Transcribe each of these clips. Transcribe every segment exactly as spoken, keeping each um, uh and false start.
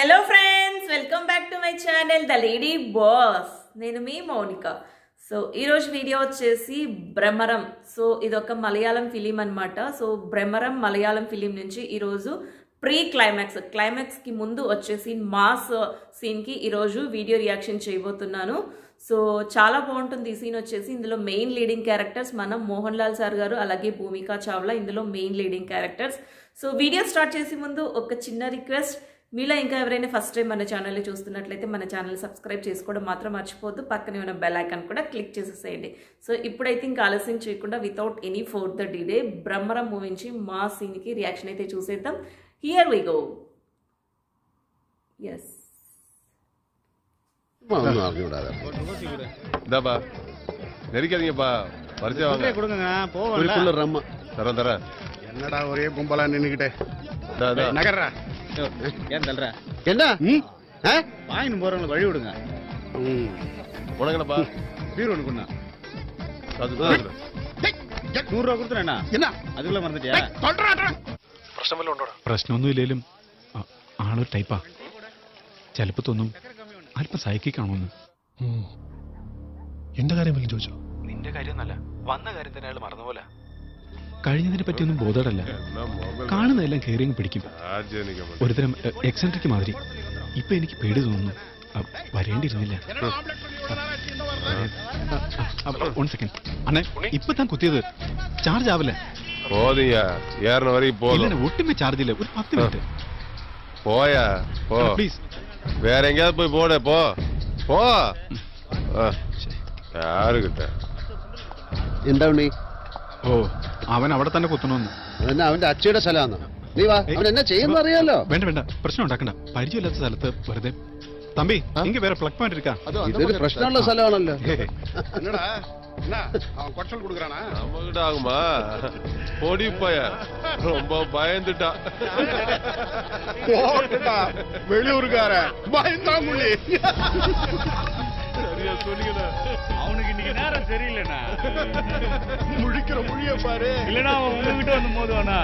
Hello friends, welcome back to my channel The Lady Boss. Nenu mee Monica. So ee roju video vachesi Bhramaram. So idoka Malayalam film anamata. So Bhramaram Malayalam film nunchi ee roju pre climax climax ki mundu vachesi mass scene ki ee roju video reaction cheyabothunanu. So చాలా బాగుంటుంది ఈ scene వచ్చేసి. ఇందులో main leading characters మన Mohan Lal sir గారు, అలాగే భూమికా చావ్లా ఇందులో main leading characters. So video start చేసే ముందు ఒక చిన్న రిక్వెస్ట్, మీలో ఇంకా ఎవరైనా ఫస్ట్ టైం మన ఛానల్ని చూస్తున్నట్లయితే మన ఛానల్ సబ్స్క్రైబ్ చేసుకోవడం మాత్రం మర్చిపోద్దు. పక్కనే ఉన్న బెల్ ఐకాన్ కూడా క్లిక్ చేసేసేయండి. సో ఇప్పుడైతే ఇంకా ఆలస్యం చేయకుండా without any further delay Brahmaram movie నుంచి మా సీన్కి రియాక్షన్ అయితే చూసేద్దాం. Here we go. ఎస్ என்னடா ஒரே கும்பலா நின்னுகிட்டே நகர்றா ஏன் தள்ளுற என்ன வாங்கின்னு போறவங்களை வழி விடுங்க உடங்கடப்பா பீர் ஒன்று கொண்டா நூறு ரூபா கொடுத்துறேண்ணா என்ன அதுக்குள்ள மறந்துட்டியா பிரச்சனை பிரச்சனை ஒன்றும் இல்லையிலும் ஆளு டைப்பா ചിലപ്പോ തോന്നും അല്പം സഹായിക്കാണോന്ന്. എന്റെ കാര്യം വലിയ ചോദിച്ചോ? നിന്റെ കാര്യമൊന്നല്ല, വന്ന കാര്യം തന്നെ അയാൾ മറന്നുപോലെ. കഴിഞ്ഞതിനെ പറ്റിയൊന്നും ബോധമല്ല, കാണുന്നതെല്ലാം കയറിയും പിടിക്കും. ഒരുതരം എക്സെൻട്രിക് മാതിരി. ഇപ്പൊ എനിക്ക് പേടി തോന്നുന്നു, വരേണ്ടിയിരുന്നില്ല. അണ്ണേ ഇപ്പൊ താൻ കുത്തിയത് ചാർജ് ആവില്ല. ഒട്ടുമേ ചാർജ് ഇല്ല. ഒരു പത്ത് മിനിറ്റ് പോയാ പ്ലീസ്. வேற எங்கேயாவது போய் போட போ போ. யாருக்கிட்ட എന്താ ഉണ്ണി? ഓ അവൻ അവിടെ തന്നെ കുത്തണമെന്ന്. എന്നാ അവന്റെ അച്ഛയുടെ സ്ഥലമാണ്. നീ വാ, അവൻ എന്നാ ചെയ്യുമെന്ന് അറിയാലോ. വേണ്ട വേണ്ട, പ്രശ്നം ഉണ്ടാക്കണ്ട. പരിചയമില്ലാത്ത സ്ഥലത്ത് വെറുതെ. തമ്പി എനിക്ക് വേറെ പ്ലഗ് പോയിന്റ് എടുക്കാം. ഇതൊരു പ്രശ്നമുള്ള സ്ഥലമാണല്ലോ. എന്നടാ அவன் கொட்டல் குடுக்குறானா? அவங்ககிட்ட ஆகுமா? போடி போயா, ரொம்ப பயந்துட்டா. போட்டுட்டா வெளியூருக்கார பயந்தா முள்ளி. சரியா சொல்லுங்கடா, அவனுக்கு இன்னைக்கு நேரம் சரியில்லைண்ணா. முழிக்கிற முழிய பாரு, இல்லைன்னா அவன் உங்ககிட்ட வந்து மோதுவானா?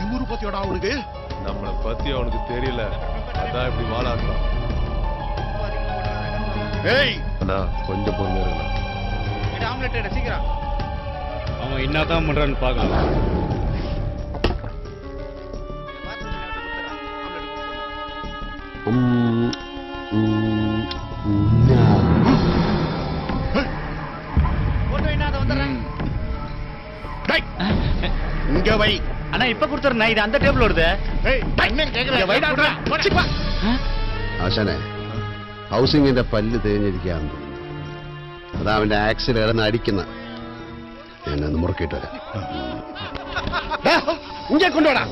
திமுரு பத்தியோட அவனுக்கு நம்மளை பத்தி அவனுக்கு தெரியல, அதான் இப்படி வாழாடுறான். கொஞ்சம் பொறுமையா அவன் என்னதான் பண்றான்னு பாக்கலாம். இங்க வை. அண்ணா இப்ப குடுத்துறேன், இது அந்த டேபிள் வருது. ആശാനെ ഹൗസിങ്ങിന്റെ പല്ല് തേഞ്ഞിരിക്കുകയാണ്, അതാ അവന്റെ ആക്സിൽ ഇടന്ന് അടിക്കുന്ന. ഞാനൊന്ന് മുറുക്കിട്ട് വരാം. ഇങ്ങനെ കൊണ്ടുപോടാ.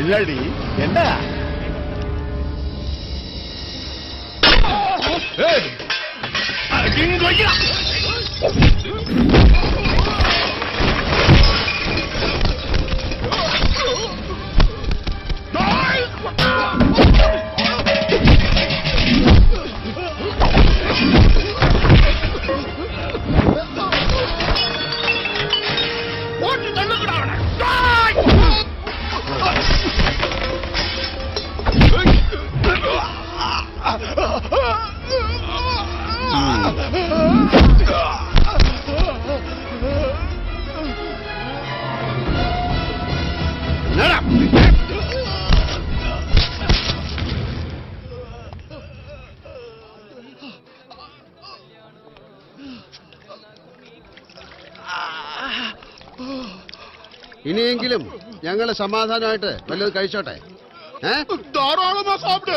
എല്ലാടി എന്താ ഇനിയെങ്കിലും ഞങ്ങള് സമാധാനമായിട്ട് വല്ലത് കഴിച്ചോട്ടെ. ധാരാളമാ സാപ്പിട്ട്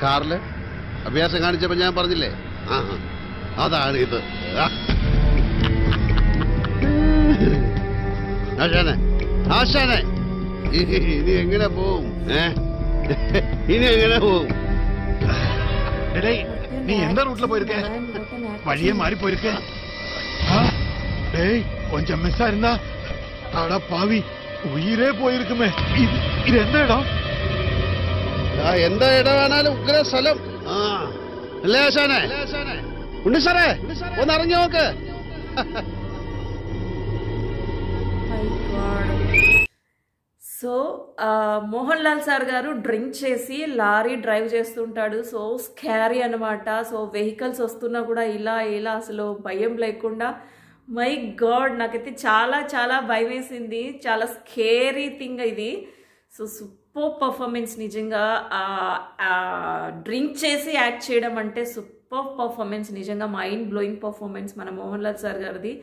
Carle, abis saya kan dijemput jangan pergi le. Ah, ada hari itu. Asal ni, asal ni. Ini enggak boom, eh? Ini enggak boom. Helai, ni enggak rute la pergi. Baliye mari pergi. Hah? Hey, onjam mesra ina. Ada pavi, uire pergi me. Ini enggak dah. Ah, yenda yeda mana le ukra salam. Ah, le asal ni. Undi sare, orang orang yang ok. My God, So, uh, Mohanlal Sargaru drink chesi, lorry drive chestuntadu, so scary anamata, so vehicles ostuna kuda ila ila aslo bayam lekunda. My God, nakati chala chala bhayam esindi, chala scary thing idi. So super performance nijanga uh, uh, drink chesi act cheyadam ante super performance nijanga mind blowing performance mana Mohanlal Sargardi.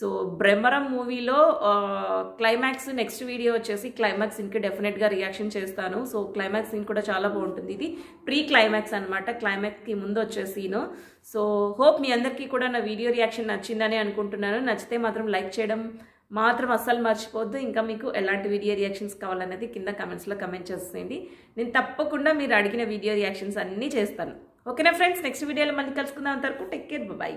So, Bhramaram movie lo uh, climax next video chesi climax inke definite ga reaction chestanu. So, climax in kuda chala baguntundi idi. Pre climax anamata, climax ki mundu chesi no. So, hope mi andarki kuda na video reaction nachindane anukuntunnanu. Nachithe matram like cheyadam matram asal marchipodu. Inka meeku elanti video reactions kavalanadi kinda comments lo comment cheseyandi. Nenu tappakunda meer adigina video reactions anni chestanu. Okay na friends, next video lo mali kalusukundam antaruku take care, bye bye.